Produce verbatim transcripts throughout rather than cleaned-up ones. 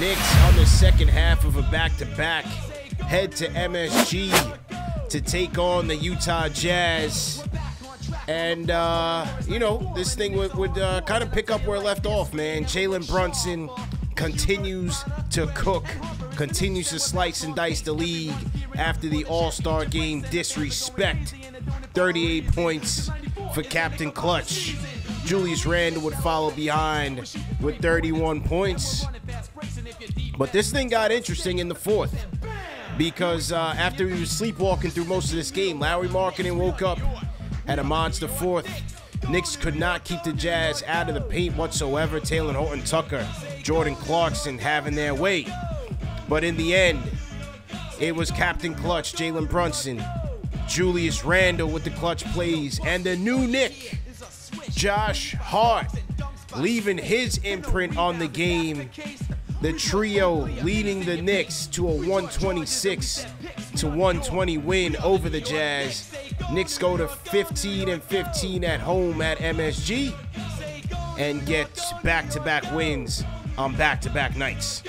Knicks on the second half of a back-to-back head to M S G to take on the Utah Jazz. And, uh, you know, this thing would, would uh, kind of pick up where it left off, man. Jalen Brunson continues to cook, continues to slice and dice the league after the All-Star game disrespect. thirty-eight points for Captain Clutch. Julius Randle would follow behind with thirty-one points. But this thing got interesting in the fourth because uh, after he was sleepwalking through most of this game, Lauri Markkanen woke up at a monster fourth. Knicks could not keep the Jazz out of the paint whatsoever. Taylor Horton Tucker, Jordan Clarkson having their way. But in the end, it was Captain Clutch, Jalen Brunson, Julius Randle with the clutch plays, and the new Knick, Josh Hart, leaving his imprint on the game. The trio leading the Knicks to a one twenty-six to one twenty win over the Jazz. Knicks go to fifteen and fifteen at home at M S G and get back-to-back wins on back-to-back nights.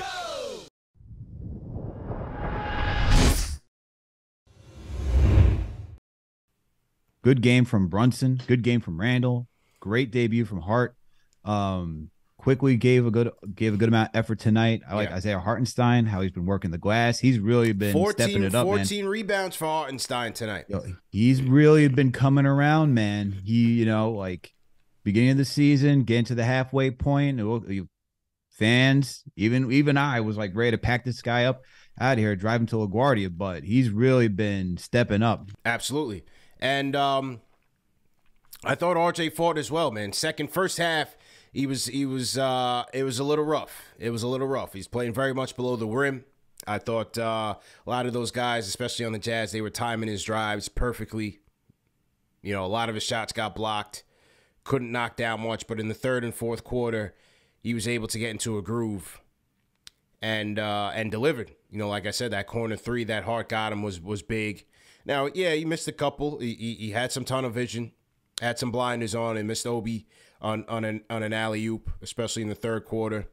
Good game from Brunson. Good game from Randle. Great debut from Hart. Um, quickly gave a good gave a good amount of effort tonight. I like yeah. Isaiah Hartenstein, how he's been working the glass. He's really been stepping it up, man. fourteen rebounds for Hartenstein tonight. Yo, he's really been coming around, man. He, you know, like beginning of the season, getting to the halfway point. Fans, even even I was like ready to pack this guy up out of here, drive him to LaGuardia, but he's really been stepping up. Absolutely. And um, I thought R J fought as well, man. Second, first half, he was, he was, uh, it was a little rough. It was a little rough. He's playing very much below the rim. I thought uh, a lot of those guys, especially on the Jazz, they were timing his drives perfectly. You know, a lot of his shots got blocked, couldn't knock down much. But in the third and fourth quarter, he was able to get into a groove and uh, and delivered. You know, like I said, that corner three that Hart got him was was big. Now, yeah, he missed a couple. He, he, he had some tunnel vision, had some blinders on, and missed Obi on, on an, on an alley-oop, especially in the third quarter.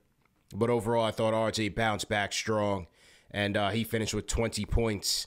But overall, I thought R J bounced back strong, and uh, he finished with twenty points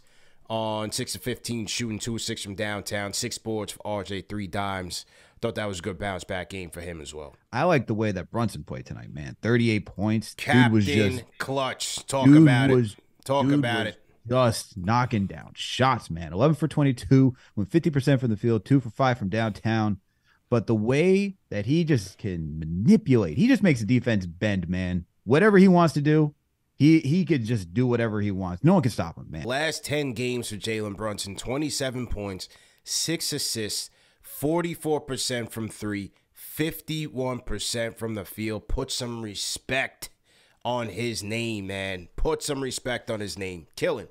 on six of fifteen, shooting two of six from downtown, six boards for R J, three dimes. Thought that was a good bounce-back game for him as well. I like the way that Brunson played tonight, man. thirty-eight points. Captain was just, Clutch. Talk about was, it. Talk about was, it. Just knocking down shots, man. eleven for twenty-two, went fifty percent from the field, two for five from downtown. But the way that he just can manipulate, he just makes the defense bend, man. Whatever he wants to do, he, he could just do whatever he wants. No one can stop him, man. Last ten games for Jalen Brunson, twenty-seven points, six assists, forty-four percent from three, fifty-one percent from the field. Put some respect on his name, man. Put some respect on his name. Killing.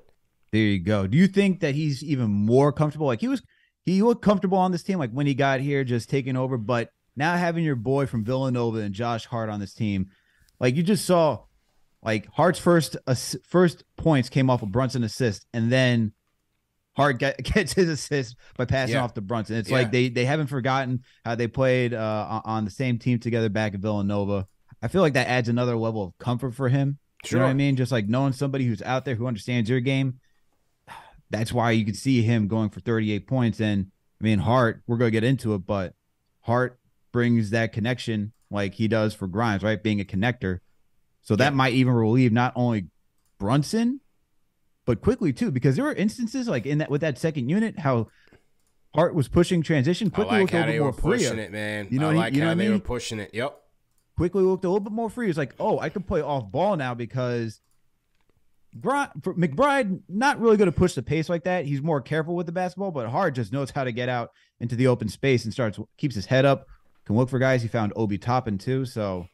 There you go. Do you think that he's even more comfortable? Like he was, he looked comfortable on this team, like when he got here, just taking over. But now having your boy from Villanova and Josh Hart on this team, like you just saw, like Hart's first uh, first points came off a Brunson assist, and then Hart get, gets his assist by passing yeah. off to Brunson. It's yeah. like they they haven't forgotten how they played uh, on the same team together back at Villanova. I feel like that adds another level of comfort for him. Sure. You know what I mean? Just like knowing somebody who's out there who understands your game. That's why you can see him going for thirty-eight points. And I mean, Hart, we're going to get into it, but Hart brings that connection like he does for Grimes, right? Being a connector. So that yeah. might even relieve not only Brunson, but quickly too, because there were instances like in that with that second unit, how Hart was pushing transition. Quickly I like how they were pushing it, man. You know, I like he, you know how they I mean? were pushing it. Yep. Quickly looked a little bit more free. It's like, oh, I could play off ball now because McBride not really going to push the pace like that. He's more careful with the basketball, but Hart just knows how to get out into the open space and starts keeps his head up. Can look for guys. He found Obi Toppin too. So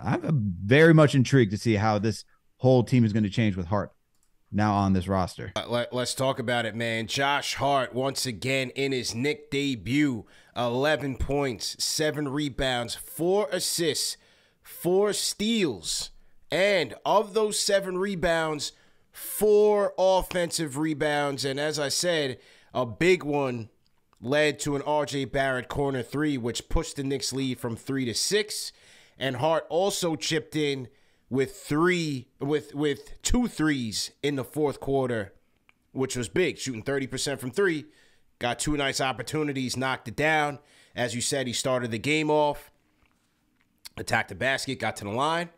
I'm very much intrigued to see how this whole team is going to change with Hart now on this roster. Let's talk about it, man. Josh Hart once again in his Knick debut. eleven points, seven rebounds, four assists, four steals, and of those seven rebounds, four offensive rebounds. And as I said, a big one led to an R J Barrett corner three, which pushed the Knicks lead from three to six. And Hart also chipped in with three with with two threes in the fourth quarter, which was big, shooting thirty percent from three. Got two nice opportunities, knocked it down. As you said, he started the game off, attacked the basket, got to the line,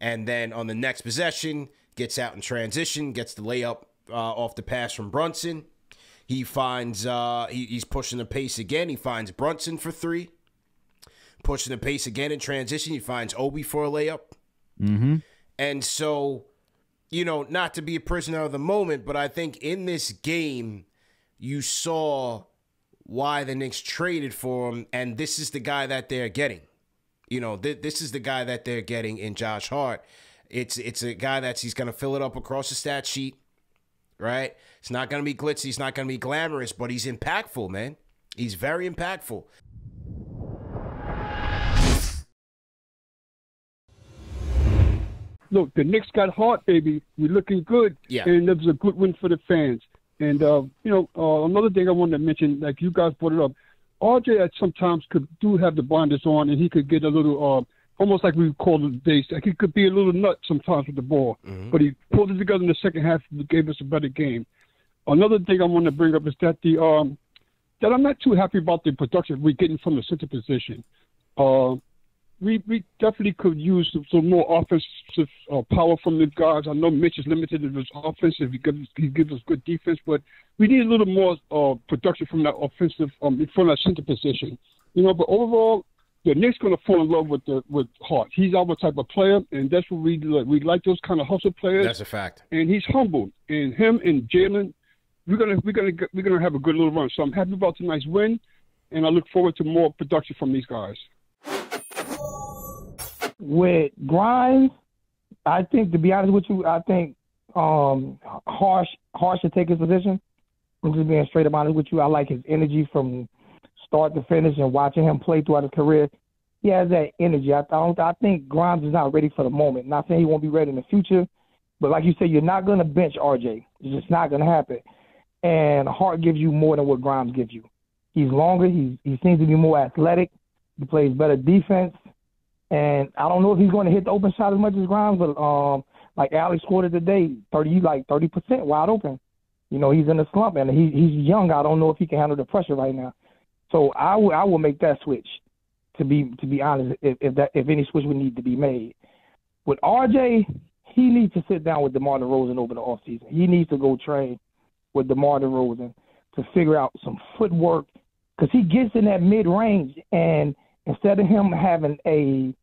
and then on the next possession, gets out in transition, gets the layup uh, off the pass from Brunson. He finds, uh, he, he's pushing the pace again. He finds Brunson for three. Pushing the pace again in transition. He finds Obi for a layup. Mm-hmm. And so, you know, not to be a prisoner of the moment, but I think in this game, you saw why the Knicks traded for him, and this is the guy that they're getting. You know, th this is the guy that they're getting in Josh Hart. It's it's a guy that he's going to fill it up across the stat sheet, right? It's not going to be glitzy. It's not going to be glamorous, but he's impactful, man. He's very impactful. Look, the Knicks got Hart, baby. We're looking good. Yeah. And it was a good win for the fans. And, uh, you know, uh, another thing I wanted to mention, like you guys brought it up, R J sometimes could do have the blinders on, and he could get a little, uh, almost like we call it days, like he could be a little nut sometimes with the ball. Mm-hmm. But he pulled it together in the second half and gave us a better game. Another thing I want to bring up is that the um, that I'm not too happy about the production we're getting from the center position. Uh, we, we definitely could use some, some more offensive uh, power from the guys. I know Mitch is limited in his offensive. He gives, he gives us good defense, but we need a little more uh, production from that offensive, um, from that center position. You know, but overall, the Knicks going to fall in love with the, with Hart. He's our type of player, and that's what we like. We like those kind of hustle players. That's a fact. And he's humble. And him and Jalen, we're gonna we're gonna we're gonna have a good little run. So I'm happy about tonight's win, and I look forward to more production from these guys. With Grimes, I think, to be honest with you, I think um, Hart Hart should take his position. I'm just being straight up honest with you. I like his energy from start to finish, and watching him play throughout his career, he has that energy. I, don't, I think Grimes is not ready for the moment. Not saying he won't be ready in the future, but like you said, you're not going to bench R J. It's just not going to happen. And Hart gives you more than what Grimes gives you. He's longer. He's, he seems to be more athletic. He plays better defense. And I don't know if he's going to hit the open shot as much as Grimes, but um, like Alex scored it today, thirty, like thirty percent wide open. You know, he's in a slump, and he, he's young. I don't know if he can handle the pressure right now. So I will I will make that switch, to be to be honest, if, if that if any switch would need to be made. With R J, he needs to sit down with DeMar DeRozan over the offseason. He needs to go train with DeMar DeRozan to figure out some footwork, because he gets in that mid range, and instead of him having a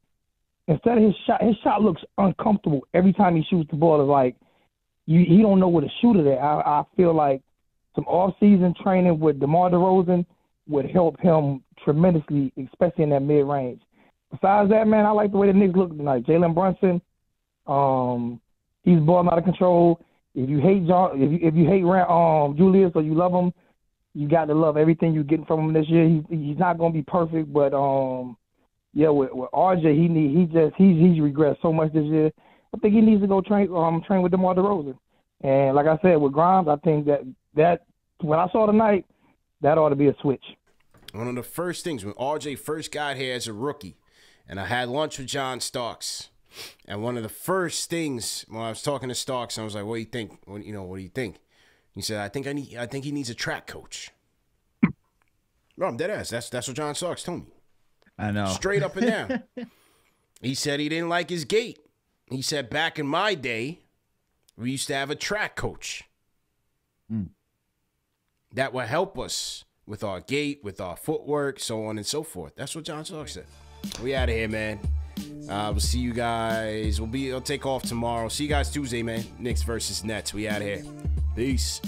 instead of his shot his shot looks uncomfortable every time he shoots the ball. It's like you he don't know where to shoot it at. I, I feel like some offseason training with DeMar DeRozan would help him tremendously, especially in that mid-range. Besides that, man, I like the way the Knicks look tonight. Jalen Brunson, um, he's balling out of control. If you hate John, if you if you hate um, Julius, or you love him, you got to love everything you're getting from him this year. He, he's not going to be perfect, but um, yeah, with, with R J, he need he just he's he's regressed so much this year. I think he needs to go train um train with DeMar DeRozan. And like I said, with Grimes, I think that that when I saw tonight, that ought to be a switch. One of the first things when R J first got here as a rookie, and I had lunch with John Starks, and one of the first things when I was talking to Starks, I was like, "What do you think? What, you know, what do you think?" He said, "I think I need. I think he needs a track coach." Bro, I'm dead ass. That's that's what John Starks told me. I know, straight up and down. He said he didn't like his gait. He said back in my day, we used to have a track coach. Mm. That will help us with our gait, with our footwork, so on and so forth. That's what John Starks said. We out of here, man. Uh, we'll see you guys. We'll be. I'll take off tomorrow. See you guys Tuesday, man. Knicks versus Nets. We out of here. Peace.